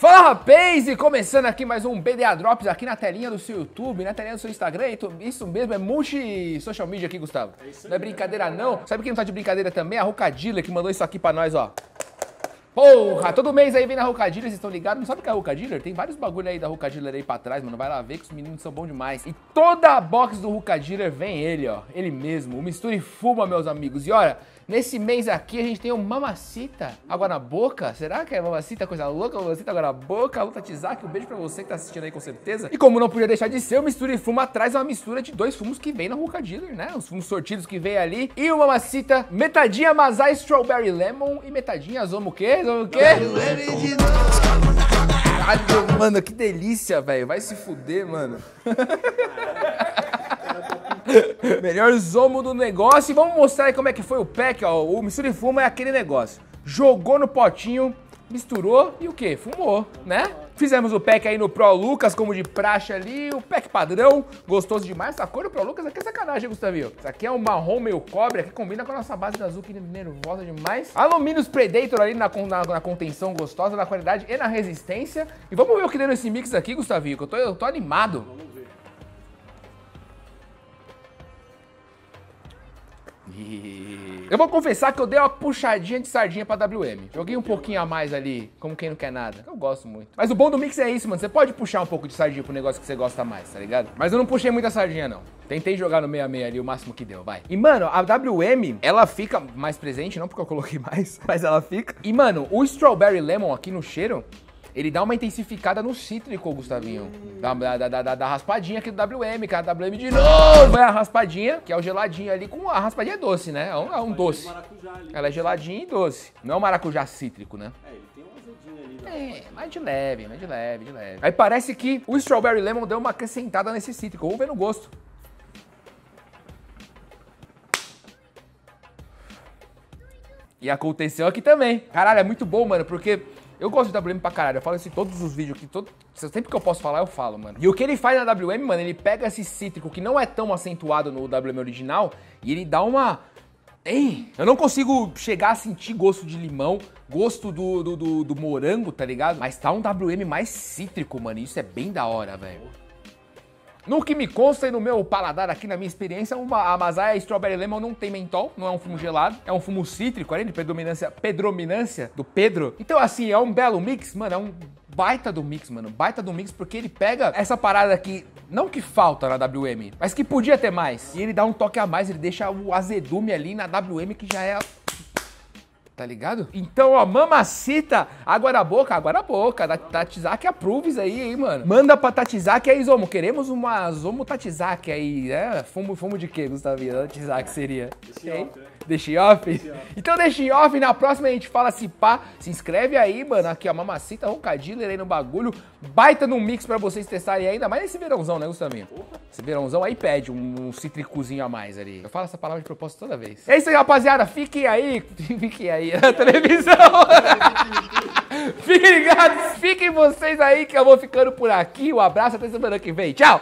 Fala rapaz, e começando aqui mais um BDA Drops aqui na telinha do seu YouTube, na telinha do seu Instagram, isso mesmo, é multi social media aqui, Gustavo. É isso, não é brincadeira não. Sabe quem não tá de brincadeira também? A Rucadilla, que mandou isso aqui pra nós, ó. Porra, todo mês aí vem na Rucadilla, vocês estão ligados? Não sabe o que é a Rucadilla? Tem vários bagulho aí da Rucadilla aí pra trás, mano, vai lá ver que os meninos são bons demais. E toda a box do Rucadilla vem ele, ó, ele mesmo, o Mistura e Fuma, meus amigos. E olha, nesse mês aqui a gente tem o Mamacita, água na boca. Será que é Mamacita, coisa louca? Mamacita, água na boca, o Tatizak, um beijo pra você que tá assistindo aí com certeza. E como não podia deixar de ser, o Mistura e Fuma traz uma mistura de dois fumos que vem na Rucadilla, né? Os fumos sortidos que vem ali. E o Mamacita, metadinha Masai Strawberry Lemon e metadinha Zomo o quê? Zomo o quê? Caralho, mano, que delícia, velho. Vai se fuder, mano. Melhor Zomo do negócio. E vamos mostrar aí como é que foi o pack, ó. O Mistura e Fuma é aquele negócio. Jogou no potinho, misturou e o quê? Fumou, né? Fizemos o pack aí no Pro Lucas, como de praxe ali. O pack padrão, gostoso demais. Essa cor do Pro Lucas aqui é sacanagem, Gustavinho. Isso aqui é um marrom meio cobre, que combina com a nossa base de azul, que nervosa demais. Alumínio Predator ali na contenção gostosa, na qualidade e na resistência. E vamos ver o que deu nesse mix aqui, Gustavinho, que eu tô animado. Eu vou confessar que eu dei uma puxadinha de sardinha pra WM. Joguei um pouquinho a mais ali, como quem não quer nada. Eu gosto muito. Mas o bom do mix é isso, mano. Você pode puxar um pouco de sardinha pro negócio que você gosta mais, tá ligado? Mas eu não puxei muita sardinha, não. Tentei jogar no 66 ali o máximo que deu, vai. E, mano, a WM, ela fica mais presente, não porque eu coloquei mais, mas ela fica. E, mano, o Strawberry Lemon aqui no cheiro, ele dá uma intensificada no cítrico, Gustavinho. Da raspadinha aqui do WM, que é a WM de novo. É a raspadinha, que é o geladinho ali. Com a raspadinha é doce, né? É um doce. Ela é geladinha e doce. Não é um maracujá cítrico, né? É, ele tem um azedinho ali. É, mas de leve, de leve. Aí parece que o Strawberry Lemon deu uma acrescentada nesse cítrico. Vamos ver no gosto. E aconteceu aqui também. Caralho, é muito bom, mano, porque... eu gosto de WM pra caralho, eu falo isso em todos os vídeos aqui, sempre que eu posso falar, eu falo, mano. E o que ele faz na WM, mano, ele pega esse cítrico que não é tão acentuado no WM original e ele dá uma... ei, eu não consigo chegar a sentir gosto de limão, gosto do morango, tá ligado? Mas tá um WM mais cítrico, mano, e isso é bem da hora, velho. No que me consta e no meu paladar aqui, na minha experiência, a Mazaya Strawberry Lemon não tem mentol, não é um fumo gelado, é um fumo cítrico, além de predominância do Pedro. Então, assim, é um belo mix, mano, é um baita do mix, mano, baita do mix, porque ele pega essa parada aqui, não que falta na WM, mas que podia ter mais. E ele dá um toque a mais, ele deixa o azedume ali na WM, que já é... tá ligado? Então, ó, Mamacita, água na boca, Tatizak approves aí, hein, mano? Manda pra Tatizak aí, Zomo, queremos uma Zomo Tatizak aí, né? Fumo de quê, Gustavinho? Tatizak seria? Deixa em off? Então deixa em off, na próxima a gente fala se pá, se inscreve aí, mano, aqui, ó, Mamacita, Rucadilla aí no bagulho, baita no mix pra vocês testarem ainda, mas esse verãozão, né, Gustavinho? Esse verãozão aí pede um citricuzinho a mais ali. Eu falo essa palavra de propósito toda vez. É isso aí, rapaziada, fiquem aí. Na televisão. Fiquem ligados, fiquem vocês aí que eu vou ficando por aqui. Um abraço, até semana que vem. Tchau!